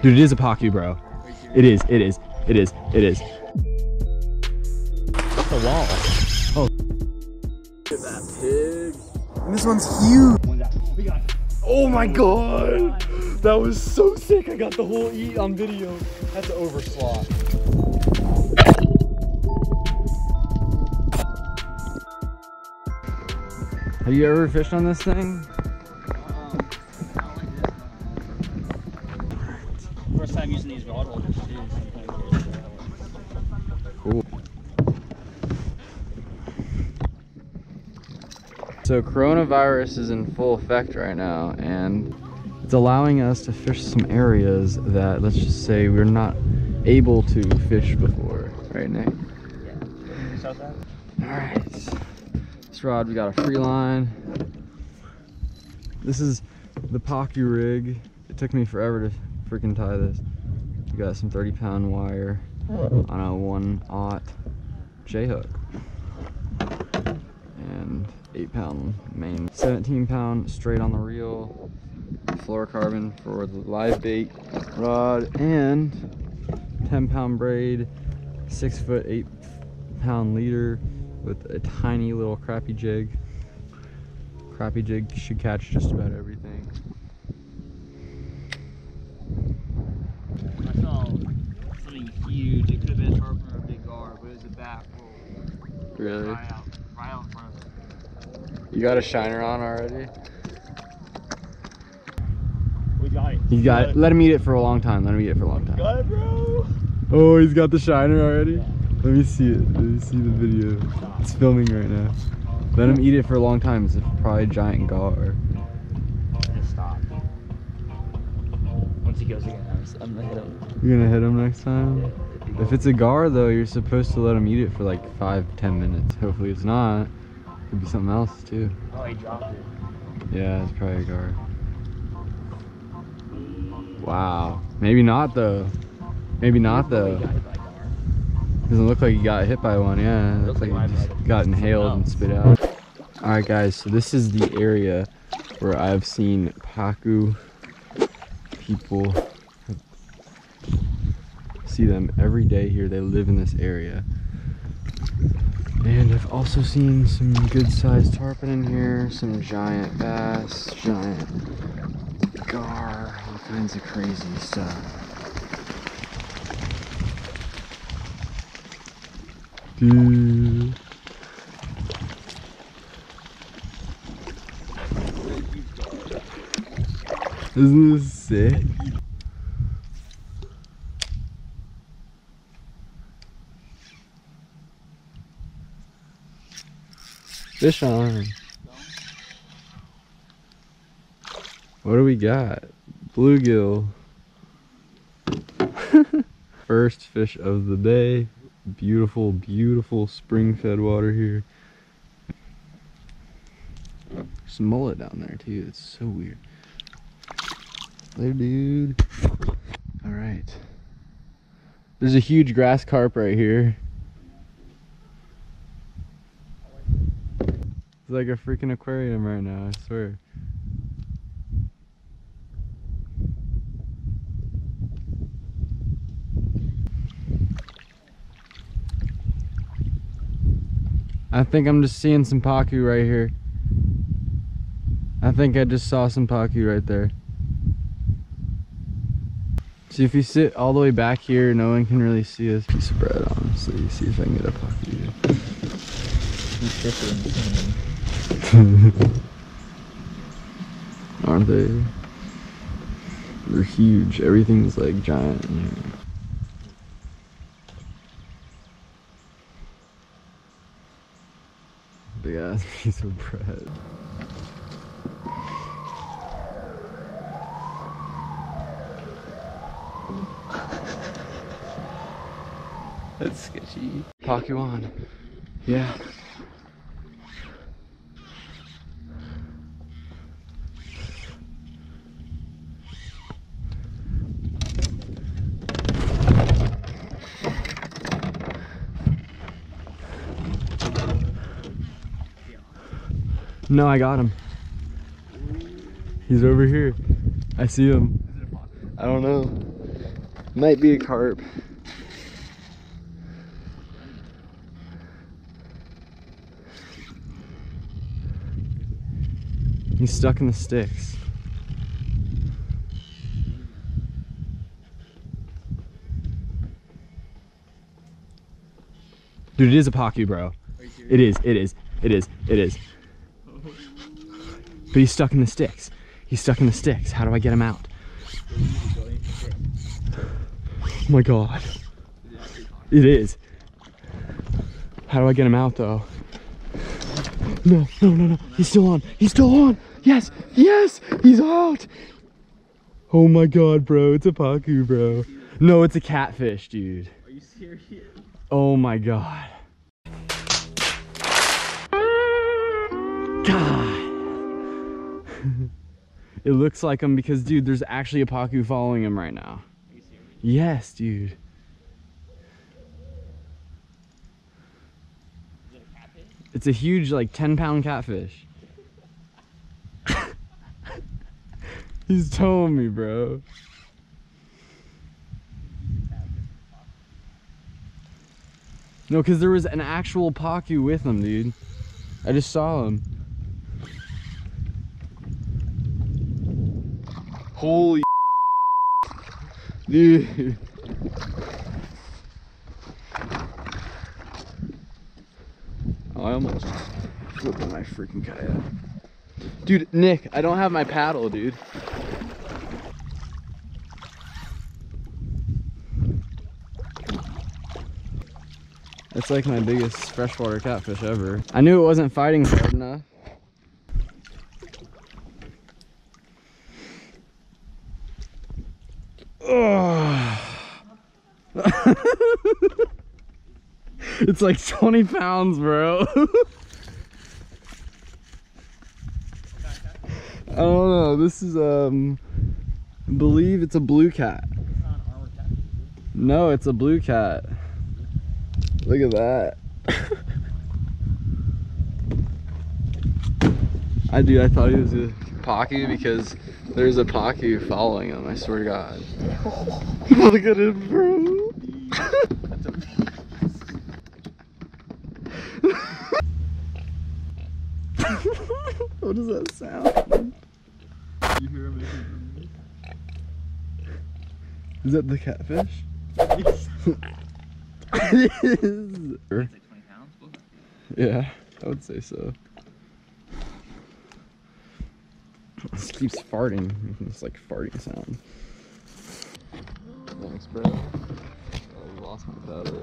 Dude, it is a pacu, bro. It is. That's a wall. Oh. Look at that pig. And this one's huge. Oh my god. That was so sick. I got the whole eat on video. That's an overslot. Have you ever fished on this thing? First time using these rod holders too. Cool. So coronavirus is in full effect right now, and it's allowing us to fish some areas that, let's just say, we're not able to fish before. Right, Nick? Yeah. Alright. This rod, we got a free line. This is the Pocky rig. It took me forever to freaking tie this. We got some 30-pound wire on a 1/0 J-hook and 8-pound main, 17-pound straight on the reel, fluorocarbon for the live bait rod, and 10-pound braid, 6-foot, 8-pound leader with a tiny little crappie jig. Crappie jig should catch just about everything. I saw something huge. It could have been a tarpon or a big gar, but it was a back roll. Really? Right out in front of it. You got a shiner on already? We got it. You got it. Let him eat it for a long time. We got it, bro. Oh, he's got the shiner already? Yeah. Let me see it. Let me see the video. It's filming right now. Let him eat it for a long time. It's probably a giant gar. Stop. Once he goes again. I'm gonna hit him. You're gonna hit him next time? Yeah, if it's a gar though, you're supposed to let him eat it for like 5-10 minutes. Hopefully it's not. Could be something else too. Oh, he dropped it. Yeah, it's probably a gar. Wow. Maybe not though. Maybe not though. Doesn't look like he got hit by one, yeah. It looks like he just got inhaled and spit out. Alright guys, so this is the area where I've seen pacu people. See them every day here. They live in this area, and I've also seen some good-sized tarpon in here, some giant bass, giant gar, all kinds of crazy stuff. Dude. Isn't this sick? Fish on. What do we got? Bluegill. First fish of the day. Beautiful, beautiful spring-fed water here. Some mullet down there too. It's so weird. Later, dude. All right. There's a huge grass carp right here. It's like a freaking aquarium right now, I swear. I think I'm just seeing some pacu right here. I think I just saw some pacu right there. See, if you sit all the way back here, no one can really see this piece of bread, honestly. See if I can get a pacu. Aren't they? They're huge. Everything's like giant in here. Big ass piece of bread. That's sketchy. Pacu on. Yeah. No, I got him. He's over here. I see him. I don't know. Might be a carp. He's stuck in the sticks. Dude, it is a pacu, bro. It is. But he's stuck in the sticks. He's stuck in the sticks. How do I get him out? Oh my god. It is. How do I get him out though? No. He's still on. He's still on. Yes. Yes. He's out. Oh my god, bro. It's a pacu, bro. No, it's a catfish, dude. Are you serious? Oh my god. God. It looks like him because, dude, there's actually a pacu following him right now. Are you serious? Yes, dude. Is it a catfish? It's a huge, like, 10-pound catfish. He's told me, bro. No, because there was an actual pacu with him, dude. I just saw him. Holy dude. Oh, I almost flipped my freaking kayak. Dude, Nick, I don't have my paddle, dude. It's like my biggest freshwater catfish ever. I knew it wasn't fighting hard enough. Oh. It's like 20 pounds, bro. I don't know. This is, I believe it's a blue cat. No, it's a blue cat. Look at that. I thought he was a pacu because there's a pacu following him, I swear to God. Look at him, bro. What does that sound? You hear him making noise? Is that the catfish? It is. It's like 20 pounds? Yeah, I would say so. This keeps farting, it's like farting sound. Thanks, bro. I lost my paddle.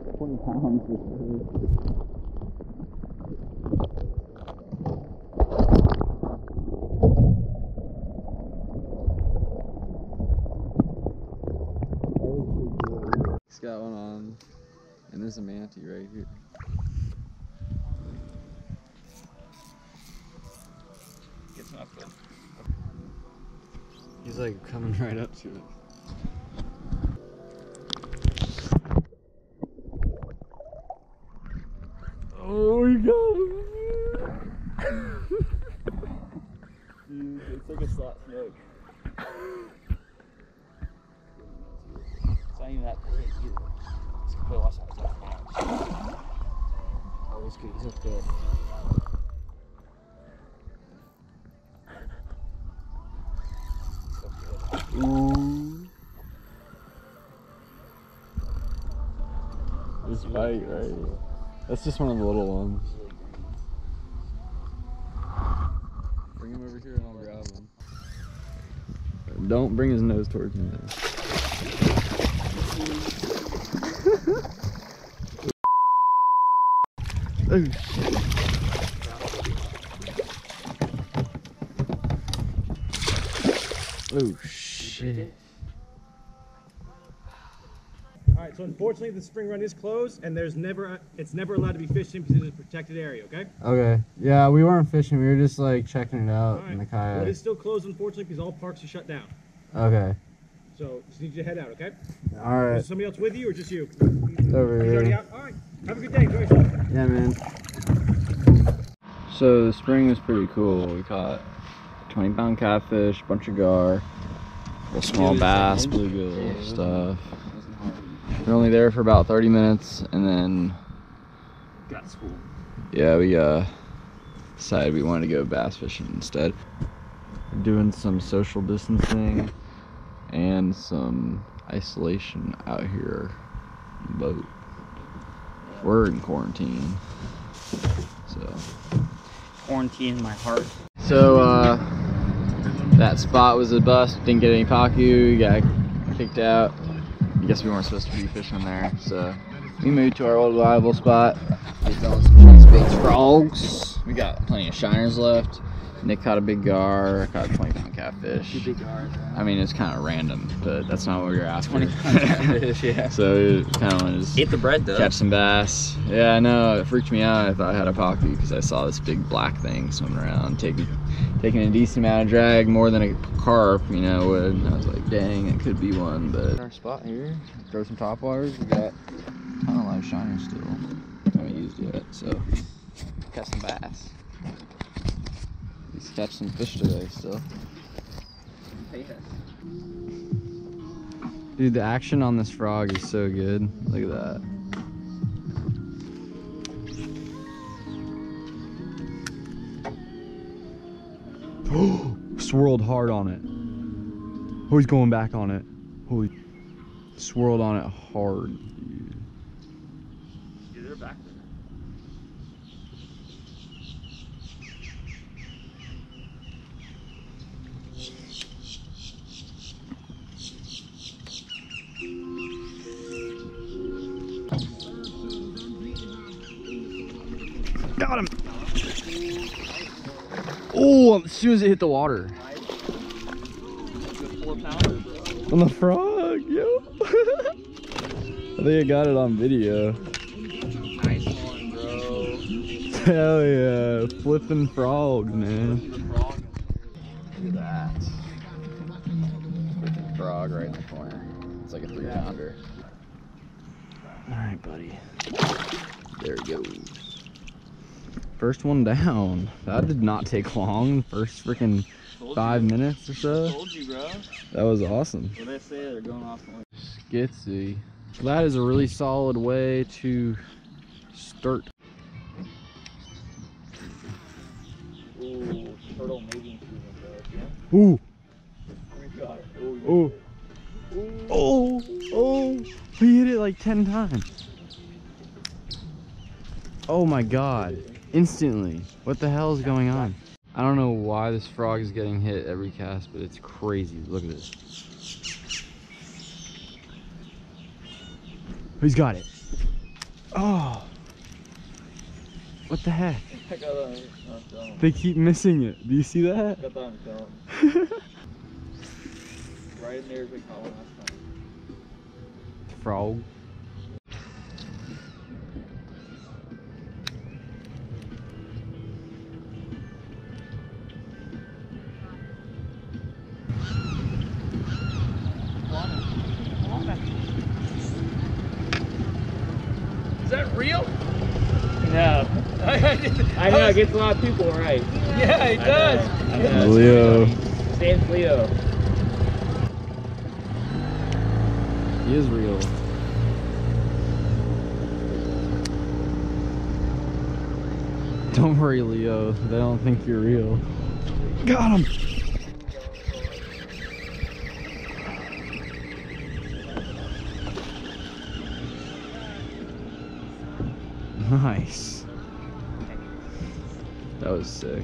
Not 20 pounds. Got one on, and there's a manatee right here. Gets off though. He's like coming right up to it. Oh my god! Dude, it's like a slot smoke. It's not even that big either. It's completely washed out. It's like a match. Oh, he's good. He's up there. So good. Ooh. This bite right here. That's just one of the little ones. Bring him over here and I'll grab him. Don't bring his nose towards me now. Oh, shit. Oh, shit. All right, so unfortunately the spring run is closed and there's it's never allowed to be fished in because it's a protected area, okay? Okay. Yeah, we weren't fishing. We were just like checking it out in the kayak. Well, it is still closed, unfortunately, because all parks are shut down. Okay. So just need you to head out, okay? All right. Is somebody else with you or just you? Over here. All right. Have a good day. Enjoy yourself. Yeah, man. So the spring was pretty cool. We caught 20-pound catfish, bunch of gar, little small bass, bluegill stuff. We were only there for about 30 minutes and then got school. Yeah, we decided we wanted to go bass fishing instead. We're doing some social distancing and some isolation out here on the boat. We're in quarantine. So quarantine in my heart. So that spot was a bust, didn't get any pacu, got kicked out. I guess we weren't supposed to be fishing there, so we moved to our old reliable spot. We found some nice big frogs. We got plenty of shiners left. Nick caught a big gar, I caught a 20-pound catfish. I mean, it's kind of random, but that's not what we were after. 20-pound catfish, yeah. So kind of wanted to eat the bread, though. Catch some bass. Yeah, I know. It freaked me out. I thought I had a pacu because I saw this big black thing swimming around, taking a decent amount of drag, more than a carp, you know, would. And I was like, dang, it could be one. But our spot here, throw some topwaters. We got a ton of live shiners still. I haven't used it yet, so got some bass. Catch some fish today still. Dude, the action on this frog is so good. Look at that. Oh, swirled hard on it. Oh, he's going back on it. Oh, he swirled on it hard, dude. Dude, they're back there. Got him! Oh, as soon as it hit the water. On the frog, yo! I think I got it on video. Nice one, bro. Hell yeah, flipping frogs, man. Look at that. Flipping frog right in the corner. It's like a 3-pounder. Alright, buddy. There we go. First one down. That did not take long. First freaking 5 minutes or so. Told you, bro. That was awesome. Well, they say they're going off on skitsy. That is a really solid way to start. Ooh, turtle mating season, bro. Ooh. We got it. Ooh. Ooh. Oh. Oh. We hit it like 10 times. Oh my god. Instantly. What the hell is going on? I don't know why this frog is getting hit every cast, but it's crazy. Look at this. He's got it. Oh. What the heck? They keep missing it. Do you see that? Right in there is a column last time. Frog. Is that real? No. I know, it gets a lot of people right. Yeah, it does. I know. Leo. Stan's Leo. He is real. Don't worry, Leo. They don't think you're real. Got him! Nice. That was sick.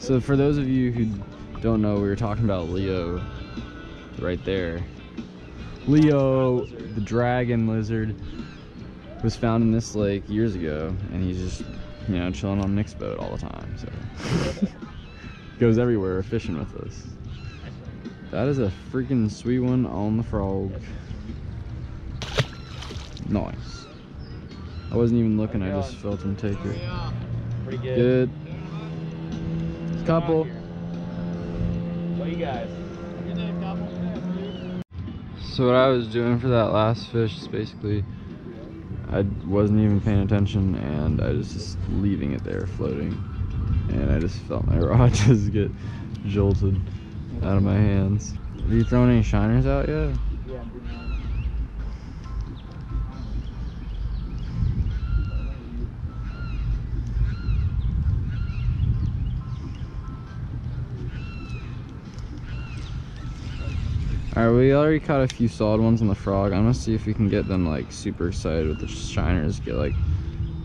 So for those of you who don't know, we were talking about Leo right there. Leo, the dragon lizard, was found in this lake years ago, and he's just, you know, chilling on Nick's boat all the time. So goes everywhere fishing with us. That is a freaking sweet one on the frog. Nice. I wasn't even looking, I just felt him take it. Pretty good. Good. Couple. What do you guys? So what I was doing for that last fish is basically, I wasn't even paying attention and I was just leaving it there floating. and I just felt my rod just get jolted out of my hands. Have you thrown any shiners out yet? Yeah. Alright, we already caught a few solid ones on the frog. I'm gonna see if we can get them like super excited with the shiners, get like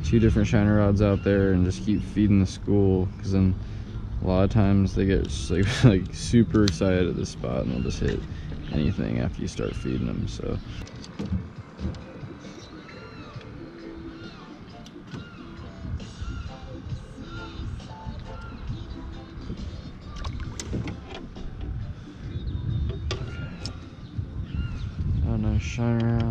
2 different shiner rods out there and just keep feeding the school, because then a lot of times they get just like super excited at this spot and they'll just hit anything after you start feeding them. So shiner out.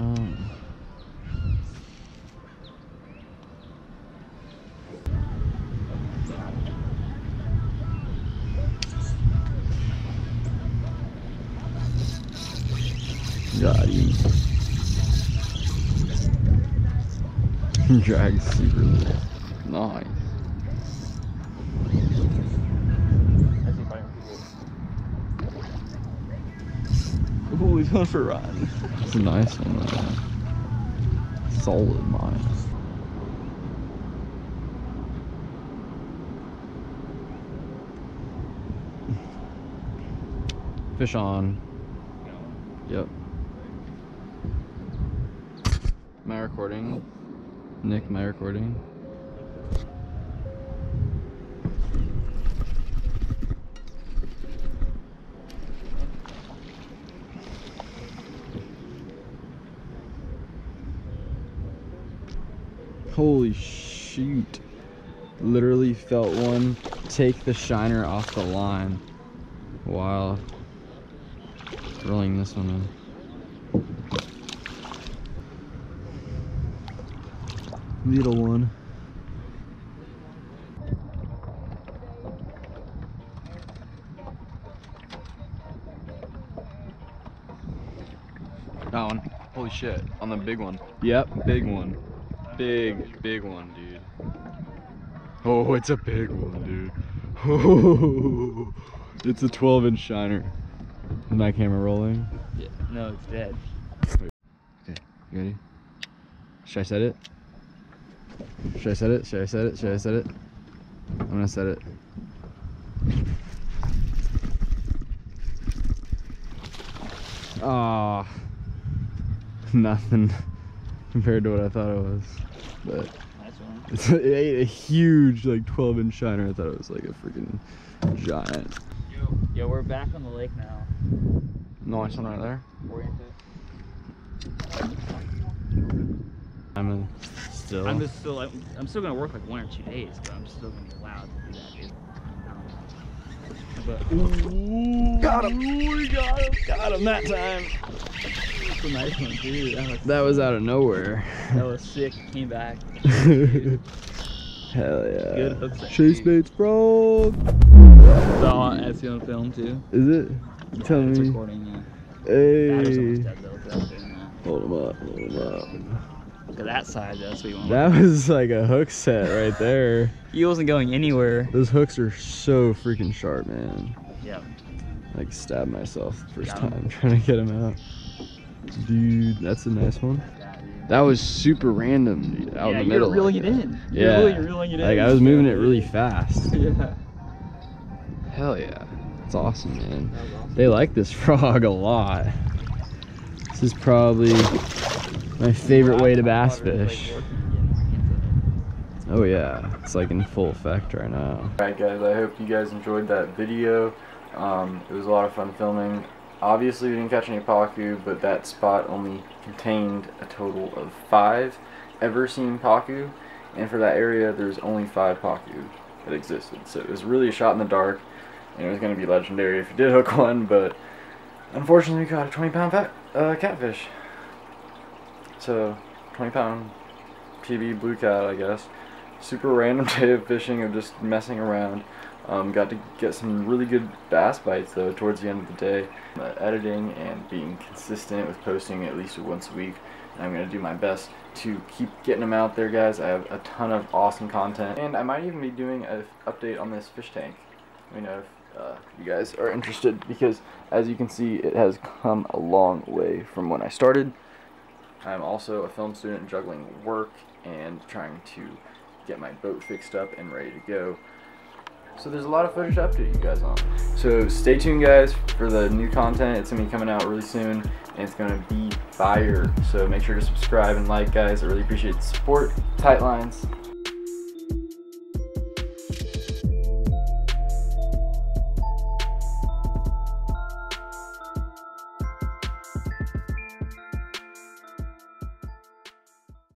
Got him. Drag super little. Nice. Oh, he's going for a run. It's a nice one, man. Solid mine. Fish on. Yep. Am I recording? Nick, am I recording? Holy shoot, literally felt one take the shiner off the line while reeling this one in. Little one. That one, holy shit, on the big one. Yep, big one. Big one, dude. Oh, it's a big one, dude. Oh, it's a 12-inch shiner. Is my camera rolling? Yeah. No, it's dead. Wait. Okay, you ready? Should I set it? Should I set it? Should I set it? Should I set it? I'm gonna set it. Ah, nothing compared to what I thought it was, but nice one. It ate a huge like 12-inch shiner. I thought it was like a freaking giant. Yo, we're back on the lake now. Nice one right there. I'm still gonna work like 1 or 2 days, but I'm still gonna be allowed to do that, dude. But, ooh, got him! Ooh, we got him! Got him that time! That's a nice one, dude. That was out of nowhere. That was sick. Came back. Hell yeah. Good hooks at Chase you. Baits, bro! Saw Etsy on film, too. Is it? Yeah, tell me. It's recording, yeah. Hey! Dead, hold him up, hold him up. Look at that side, that's what you want. That was like a hook set right there. He wasn't going anywhere. Those hooks are so freaking sharp, man. Yeah. Like stabbed myself the first time trying to get him out. Dude, that's a nice one. That was super random, dude. Out in the middle. Reeling like it in. Yeah. You're really reeling it in. Like I was moving it really fast. Yeah. Hell yeah. That's awesome, man. That was awesome. They like this frog a lot. This is probably my favorite way to bass fish. Oh yeah, it's like in full effect right now. Alright guys, I hope you guys enjoyed that video. It was a lot of fun filming. Obviously we didn't catch any pacu, but that spot only contained a total of 5 ever seen pacu, and for that area there's only 5 pacu that existed. So it was really a shot in the dark, and it was going to be legendary if you did hook one, but unfortunately we caught a 20-pound fat catfish. So 20-pound PB blue cat, I guess. Super random day of fishing, of just messing around. Got to get some really good bass bites though towards the end of the day. Editing and being consistent with posting at least once a week I'm going to do my best to keep getting them out there, guys. I have a ton of awesome content, and I might even be doing an update on this fish tank. Let me know if you guys are interested, because as you can see, it has come a long way from when I started. I'm also a film student juggling work and trying to get my boat fixed up and ready to go. So there's a lot of footage to update you guys on. So stay tuned, guys, for the new content. It's going to be coming out really soon, and it's going to be fire. So make sure to subscribe and like, guys. I really appreciate the support. Tight lines.